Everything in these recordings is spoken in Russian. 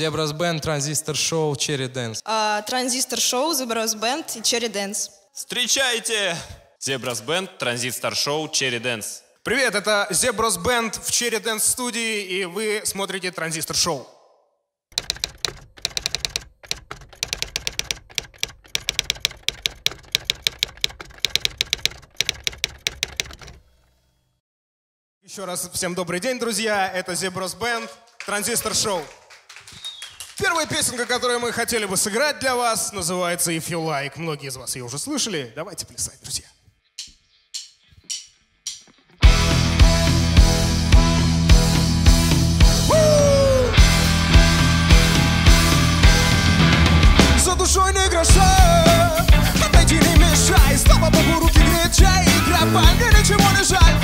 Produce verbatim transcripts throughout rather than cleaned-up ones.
Ze'bros Band, Transistor Show, Cherry Dance. Transistor Show, Ze'bros Band и Cherry Dance. Встречайте! Ze'bros Band, Transistor Show, Cherry Dance. Привет, это Ze'bros Band в Cherry Dance студии, и вы смотрите Transistor Show. Еще раз всем добрый день, друзья. Это Ze'bros Band, Transistor Show. Первая песенка, которую мы хотели бы сыграть для вас, называется «If You Like». Многие из вас ее уже слышали. Давайте плясать, друзья. За душой не гроша, отойди, не мешай. Слава Богу, руки греет чай. Игра по мне, ничего не жаль.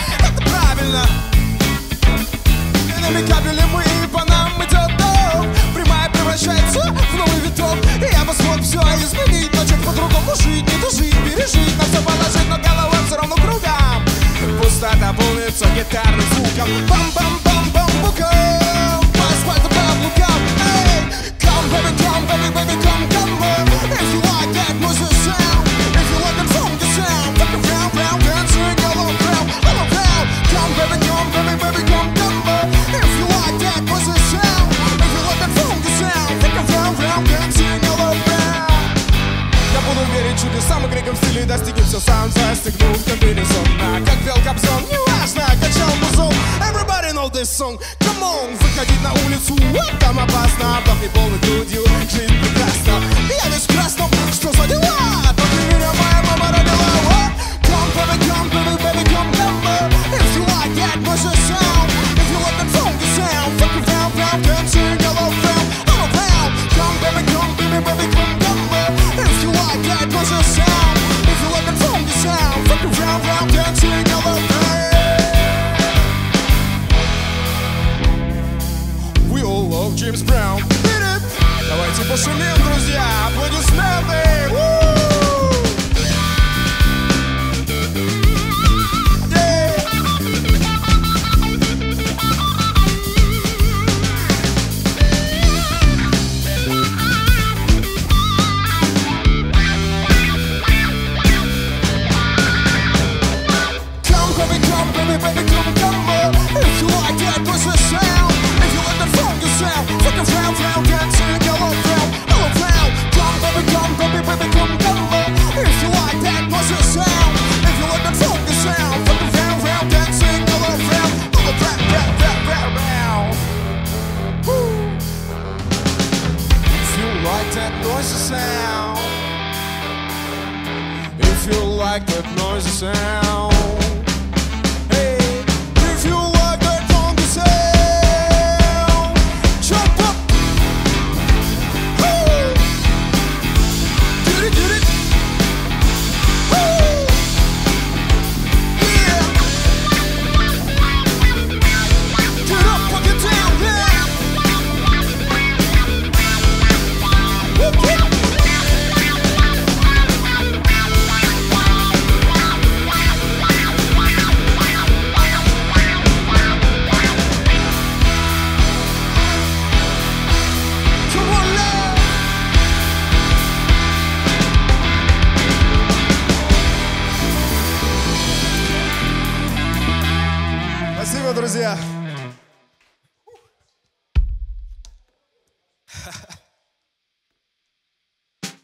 И намекабели мы, и по нам идет дом. Прямая превращается в новый виток. И я бы смог все изменить, но чуть по-другому жить, не тужить, пережить. На все положить, но голова все равно кругом. Пустота полнится гитарным звуком. Бам-бам-бам-бам-буком. По асфальту, по облукам. Эй! Come, baby, come, baby, baby, come, come on. If you like that music sound, if you like that funky sound, take it round, round, and sing along, round, round, round. Come, baby, come, baby, baby, come, come. Чудесам и криком в стиле достигнем все сам. Застегнув комбинезон, а как вел Кобзон, неважно, качал музон. Everybody know this song, come on. Выходить на улицу, там опасно. Там не полный грудью, жить прекрасно. Я весь в красном, что за дела? Там ты меня моя мама родила. What? Come baby, come baby, baby, come come. If you like that music sound, if you like that funky sound, fuck it round, round, and sing all around, all around. Come baby, come baby, baby, come come. If you like that buzzer sound, if you like that funky sound, fuck around, round, dancing all around. We all love James Brown. Beat it! Давайте пошумим, друзья, аплодисменты!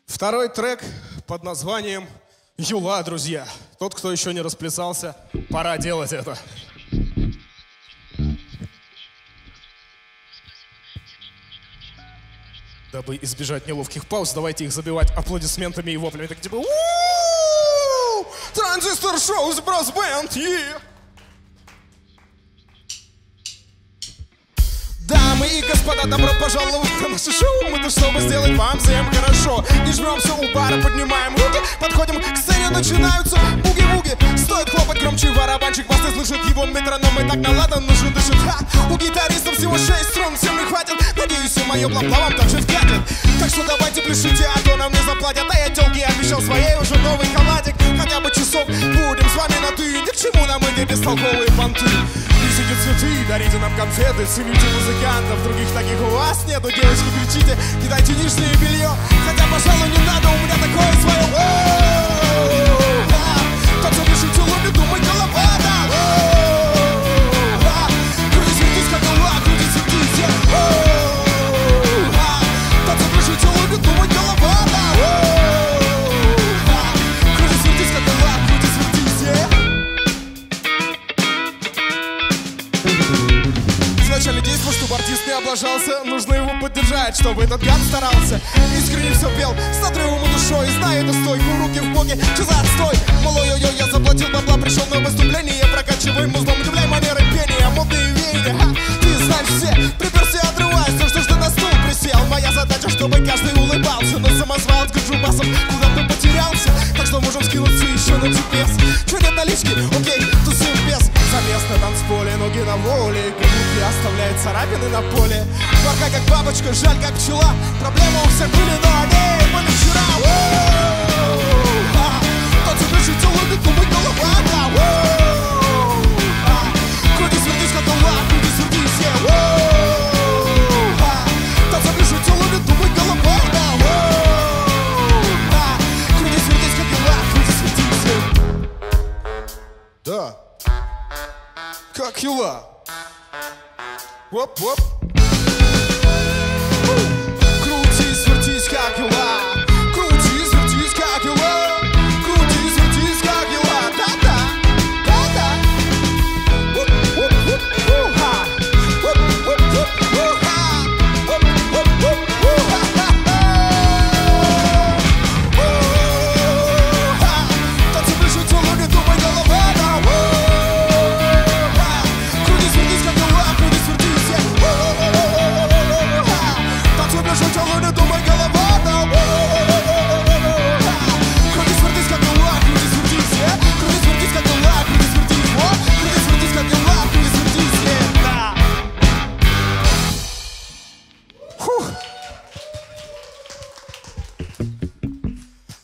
Второй трек под названием «Юла, друзья». Тот, кто еще не расплясался, пора делать это. Дабы избежать неловких пауз, давайте их забивать аплодисментами и воплями. Так типа у-у-у! Transistor Show, Ze'bros Band, yeah! Дамы и господа, добро пожаловать на наше шоу. Мы-то, чтобы сделать вам всем хорошо, не жмемся у бара, поднимаем руки, подходим к сцене, начинаются буги-буги. Стоит хлопать громче, барабанщик вас не слышит, его метроном и так наладан, нужно дышит. У гитаристов всего шесть струн, всем не хватит. Надеюсь, и мое бла-бла вам также вкатит. Так что давайте пляшите, а то нам не заплатят. А я тёлке обещал своей уже новый халатик. Хотя бы часов будем с вами на ты, ни к чему нам и не бестолковые понты. дарите цветы, дарите нам концерты, цените музыкантов, других таких у вас нету. Девочки, кричите, кидайте нижнее белье, хотя, пожалуй, не надо, у меня такое свое. О-о-о-о, да, тот, кто дышит, улыбит, думай, голова, да. О-о-о-о, да, крутись, крутись, как голова, крутись, крутись, да. О-о-о-о, да, тот, кто дышит, улыбит, думай, голова, да. О-о-о-о, да, крутись, крутись, как голова, крутись, крутись, да. Изначально действовал, чтобы артист не облажался. Нужно его поддержать, чтобы этот гад старался. Искренне все пел, с отрывом и душой. Знаю эту стойку, руки в боки, че за отстой? Малой, ой-ой, я заплатил бабла, пришел на выступление. Прокачивай музлом, удивляй манеры пения, модные веяния, ха. Ты знаешь все, приперся, отрывайся, все, что ж ты на стул присел. Моя задача, чтобы каждый улыбался, но самозвал отгружу басом, куда ты потерялся. Так что можем скинуться еще на чипес. Че нет налички? Окей, тусим без. Замес на танцполе, ноги на воле, голубки оставляют царапины на поле. Пока как бабочка, жаль как пчела. Проблемы у всех были, но они были вчера. Тот, кто дышит, улыбит, думает голова, да. Крутись, вертись, как голова, крутись, вертись, да. Тот, кто дышит, улыбит, думает голова, да. Крутись, вертись, как голова, крутись, вертись, да. Как юла. Оп-оп. Крутись, вертись, как юла. Крутись, вертись, как юла. Крутись, вертись, как юла. Да-да, да-да. Оп-оп-оп-оп-оп-ха. Оп-оп-оп-оп-ха. Оп-оп-оп-оп-ха-ха-ха. О-ха. Танцы пишут, улыбни, думай, голова, да.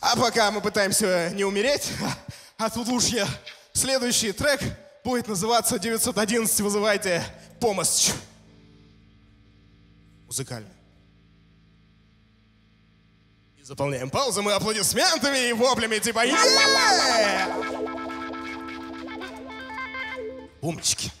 А пока мы пытаемся не умереть от удушья, следующий трек будет называться девятьсот одиннадцать. Вызывайте помощь. Музыкально. И заполняем паузу мы аплодисментами и воплями типа е-е-е! Умнички.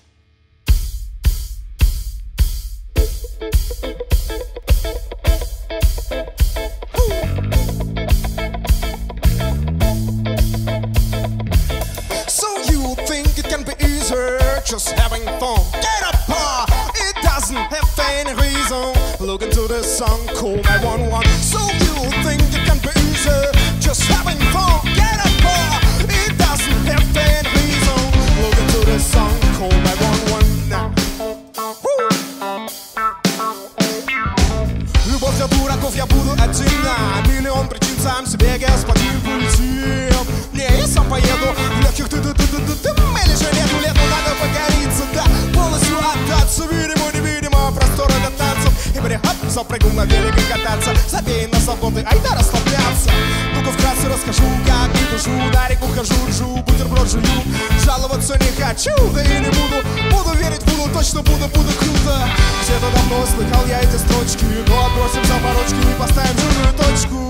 Just having fun, get up, ah, it doesn't have any reason. Look into the song, call nine one one. So you think it can be easy, just having fun, get up, ah, it doesn't have any reason. Look into the song, call nine one one now. Любовь для дураков, я буду отдельно. Миллион причин сам себе господин Путин. Не, я сам поеду в легких ты-ты-ты-ты-ты-ты. Или же лету, лету надо покориться, да. Полностью отдаться, видимо, невидимо. Просторы для танцев. И брехат, запрыгнул на велик и кататься. Забей на заблоты, ай да расслабляться. Ну-ка вкратце расскажу, как не душу. На реку хожу, ржу, бутерброд жую. Жаловаться не хочу, да и не буду. Буду верить, буду, точно буду, буду круто. Где-то давно слыхал я эти строчки. Но отбросим заморочки и поставим жирную точку.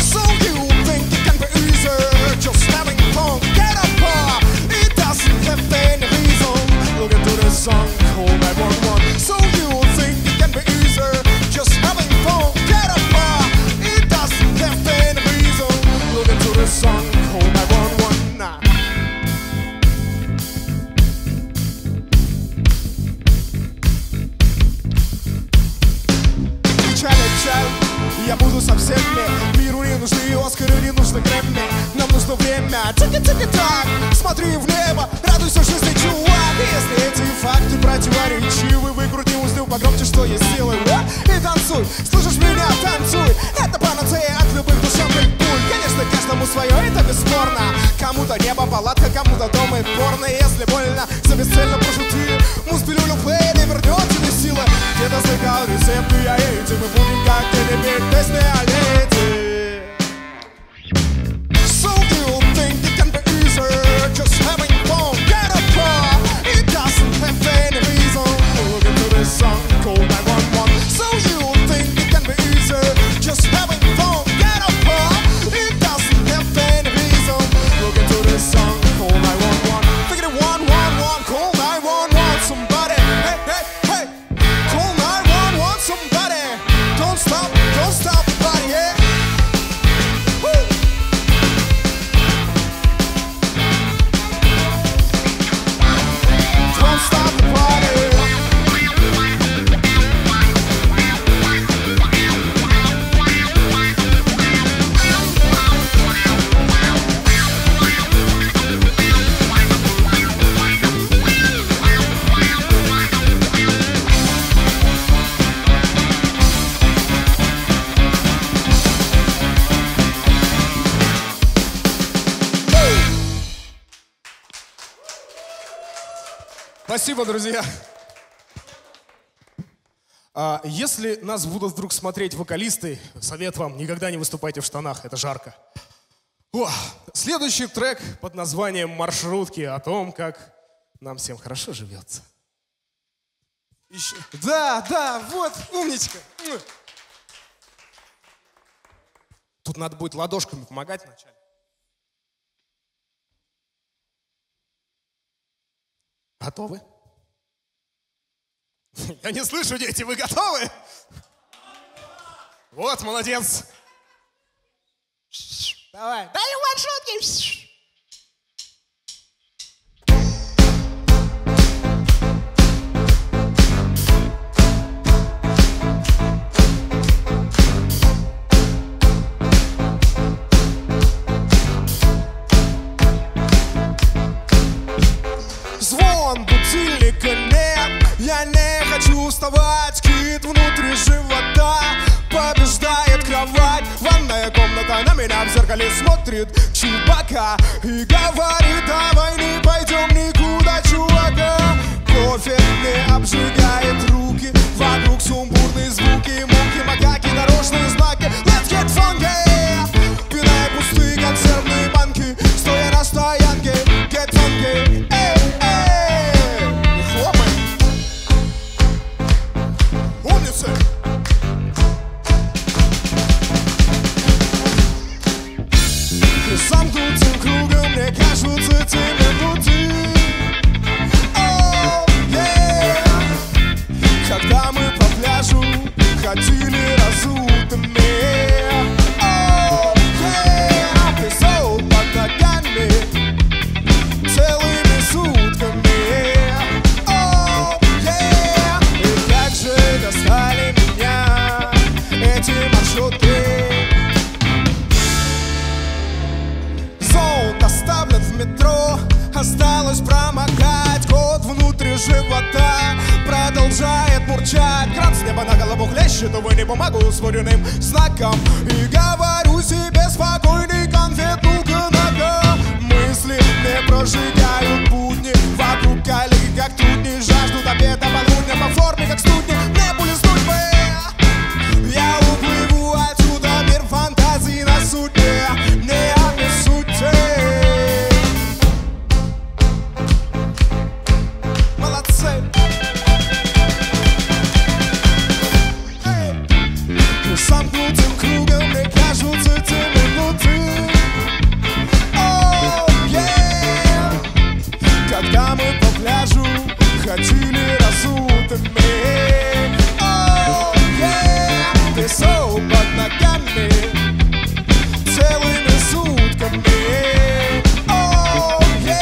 So you think it can be easier, just having fun, get up, ah, it doesn't have any reason. Look into the song, call nine one one. So you think it can be easier, just having fun, get up, ah, it doesn't have any reason. Look into the song, call nine one one now. Challenge, я буду со всеми. Миру не нужны Оскары, не нужны Грэмми. Нам нужно время, тики-тики-так. Смотри в небо, радуйся жизни, чувак. Если эти факты противоречивы, выкрути узлы погромче, что есть силы. И танцуй, слышишь меня, танцуй. Это панацея от любых душевных пуль. Конечно, каждому свое, это бесспорно. Кому-то небо, палатка, кому-то дом и порно. Если больно, за бесцельно пошути. Музбелю любви не вернет тебе силы. Где-то слыхал рецепты, я эти. Мы будем как-то не бегать. So you think it can be easier, just having fun, get a car, Спасибо, друзья. Если нас будут вдруг смотреть вокалисты, совет вам, никогда не выступайте в штанах, это жарко. О, следующий трек под названием «Маршрутки», о том, как нам всем хорошо живется. Еще. Да, да, вот, умничка. Тут надо будет ладошками помогать вначале. Готовы? Я не слышу, дети, вы готовы? Вот, молодец. Давай. Даю маршрутки. Звон будильника нет, я не хочу вставать, кит внутри живота побеждает кровать. Ванная комната на меня в зеркале смотрит Чубака и говорит: давай не пойдем никуда, чувака. Кофе не обжигает руки, вокруг сумбурные звуки, муки, макаки, дорожные знаки. Let's get funky! Пиная пустые консервные банки, стоя на стоянке. Get funky! Эй, эй! Не хлопай! Умница! Замкнутым кругом мне кажутся те минуты, oh, yeah. Когда мы по пляжу ходили разутыми, oh, yeah. Песок под ногами целыми сутками, oh, yeah. И как же достали меня эти маршруты. Доставлен в метро, осталось промокать. Кот внутри живота продолжает мурчать. Град с неба на голову хлещет, увы, не помогу с водяным знаком. И говорю себе: спокойный конфетулка нога. Мысли не прожигают будни, вокруг коллеги как трудни. Жаждут обеда полудня по форме как студни. Не пулеснуть бы, я уплыву отсюда, мир фантазии на судне. Не обессудьте. Замкнутым кругом мне кажутся те минуты, oh, yeah. Когда мы по пляжу ходили разутыми, oh, yeah. Песок под ногами целыми сутками, oh, yeah.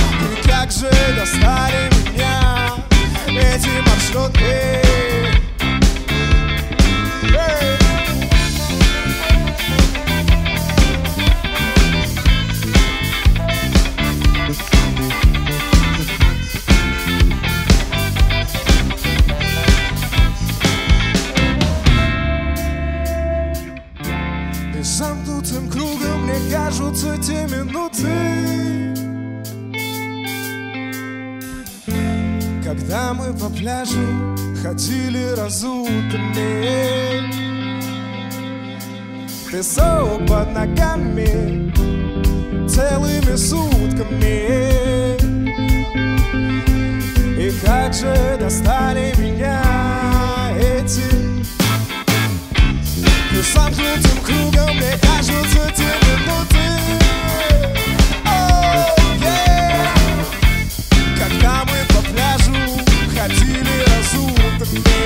И как же достали меня эти маршруты. Кажутся те минуты, когда мы по пляжу ходили разутыми, песок под ногами целыми сутками. И как же достали меня эти замкнутым кругом мне кажутся те минуты, oh, yeah. Когда мы по пляжу ходили разутыми,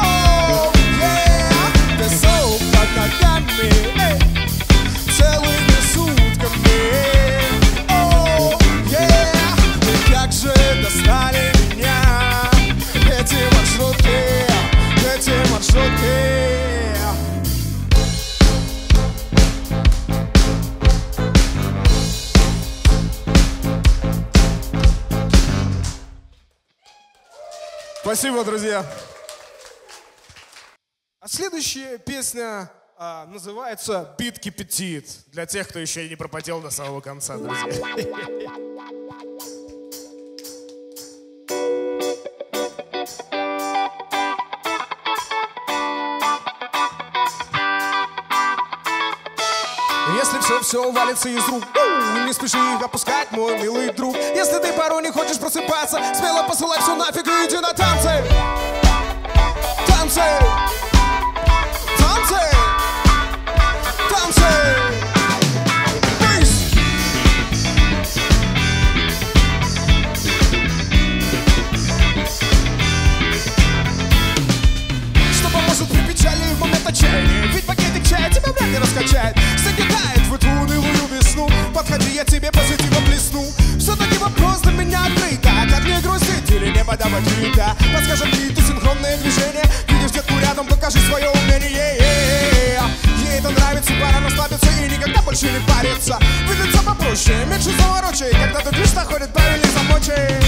oh, yeah. Песок под ногами целыми сутками, oh, yeah. И как же достали меня эти маршрутки, эти маршрутки. Спасибо, друзья. А следующая песня а, называется «Бит кипятит». Для тех, кто еще и не пропотел до самого конца, друзья. Все, все валится из рук. Не спеши их опускать, мой милый друг. Если ты порой не хочешь просыпаться, смело посылай все нафиг и иди на танцы. Танцы. Танцы. Танцы. Ведь пакетик чая тебя вряд ли раскачает, загибает в эту унылую весну. Подходи, я тебе позитивом блесну. Все-таки вопрос для меня открыто. Как мне грустить или не подавать вида? Подскажем какие-то синхронные движения. Видишь детку рядом, покажи свое умение. Ей это нравится, пора расслабиться и никогда больше не париться. Выглядится попроще, меньше заворочей. Когда тут ключ находит правильный замочек.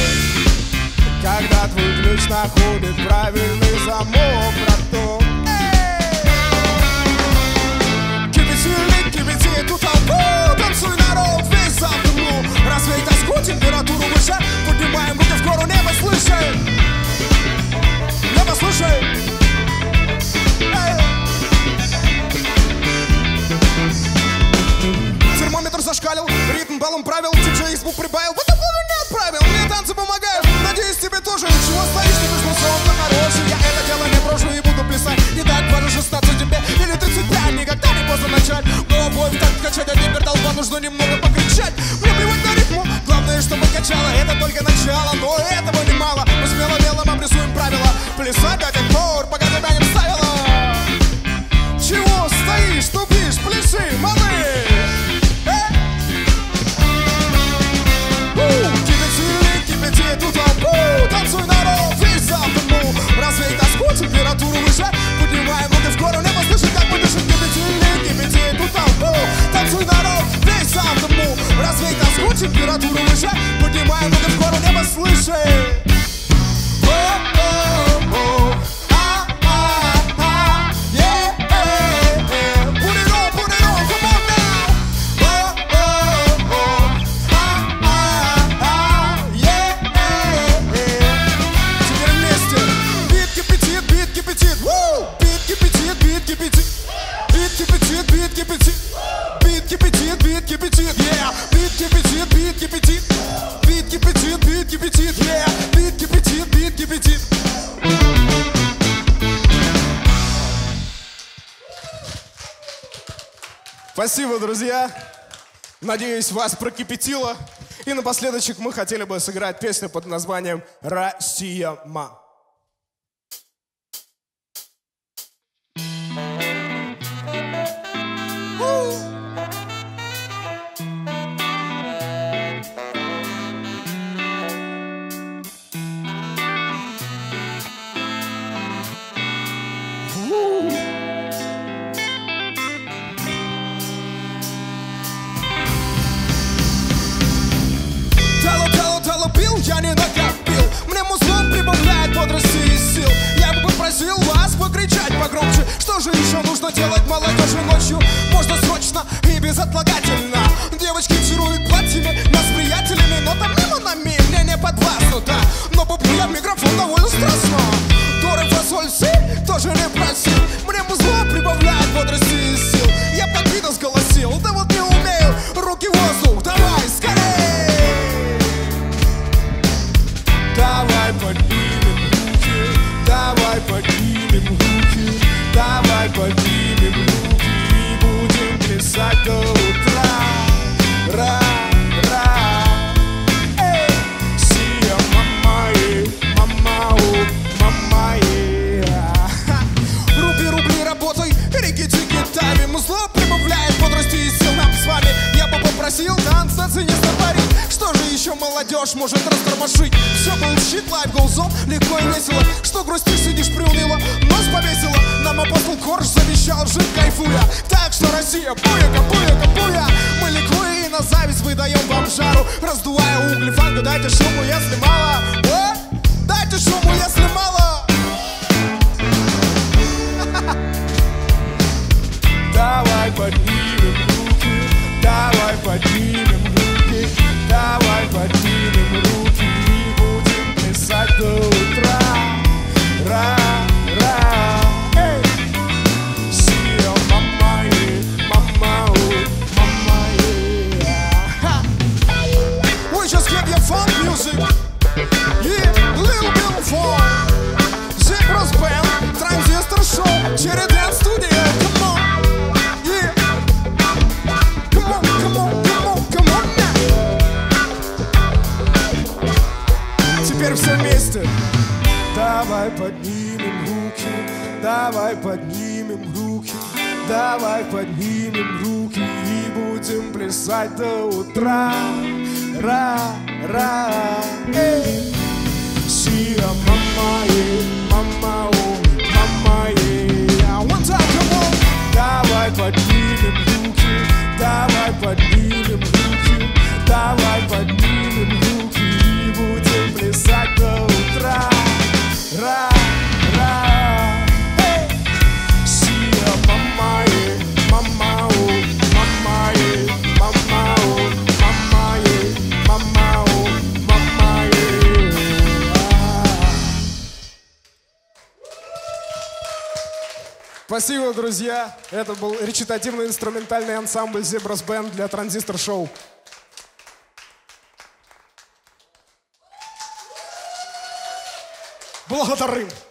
Когда твой ключ находит правильный замок, браток. Тут албо, танцуй, народ, весь запру. Развей тоску, температуру выше. Поднимаем руки в гору, небо слышит. Небо слышит. Эй. Термометр зашкалил, ритм балом правил. Диджей звук прибавил, вот такого меня отправил. Мне танцы помогают, надеюсь тебе тоже. Ничего стоишь, ты без мусора хороший. Я это дело не брошу и буду плясать. Не так пару шестнадцать тебе или тридцать пять. Никогда не поздно начать. Качать, а теперь толпа, нужно немного покричать. Мне плевать на ритму, главное, чтобы качало. Это только начало, но этого немало. Мы смело мелом обрисуем правила. Плясать, как повар, пока тебя не вставила. Чего стоишь, тупишь, пляши, малыш. Кипяти, лик, кипяти, тут толпу. Танцуй, народ, весь запахнул. Развей тоску, температуру выше. Поднимаем руки в гору, небо слышит, как мы дышим. Кипяти, лик, кипяти, тут толпу. Танцуй, народ, весь сам тому. Развей тоску, температуру выше. Поднимаем руки в гору, небо слышит. Спасибо, друзья. Надеюсь, вас прокипятило. И напоследок мы хотели бы сыграть песню под названием «Россия-ма». Я не накопил, мне музлом прибавляет бодрости и сил. Я бы попросил вас покричать погромче. Что же еще нужно делать молодежи ночью? Можно срочно и безотлагательно. Девочки тируют платьями, нас приятелями. Но там мимо нами, мне не подвластно, да. Но бубням микрофон довольно страстно. Доры фасоль си, тоже не просил. Мне музлом прибавляет бодрости и сил. Я под видом сголосил, да вот не умею. Руки в воздух, давай, скорей. Давай поднимем руки, давай поднимем руки, давай поднимем руки и будем плясать до утра. Ра, ра, эй, сия мамае, мамау, мамае. Руби, рубли, работай, рики-тики, тайми, музло прибавляет бодрости и сил нам с вами. Я бы попросил танц на сцене сотворить. Что же еще молодежь может растормошить? Все получит, лайф goes on, легко и весело. Что грустишь, сидишь приуныло, нос повесила. Нам апостол Корж завещал жить кайфуя. Так что Россия, буяка, буяка, буя. Мы ликуя и на зависть выдаем вам жару. Раздувая угли фанга, дайте шуму, если мало. Э? Дайте шуму, если мало. Давай поднимем руки, давай поднимем руки. Давай поднимем руки и будем плясать до утра. Ра, ра, эй. Сия мамае, мамау, мама. funk music. Yeah, little bit of fun. Ze'bros Band, Transistor Show, Cherry Dance Studio. Come on, yeah. Come on, come on, come on, come on now. Теперь все вместе. Давай поднимем руки, давай поднимем руки, давай поднимем руки и будем плясать до утра. Ра-ра, эй! Сия, мама, ей, мама, ой, мама, ей. One time, come on! Давай поднимем руки, давай поднимем руки, давай поднимем руки и будем плясать до утра. Ра, ра, эй! Сия, мама, ей, мама, ой, мама, ей, мама, ой, мама, ей, мама, ой, мама, ей. Спасибо, друзья. Это был речитативно-инструментальный ансамбль Ze'bros Band для Transistor Show. Благодарим!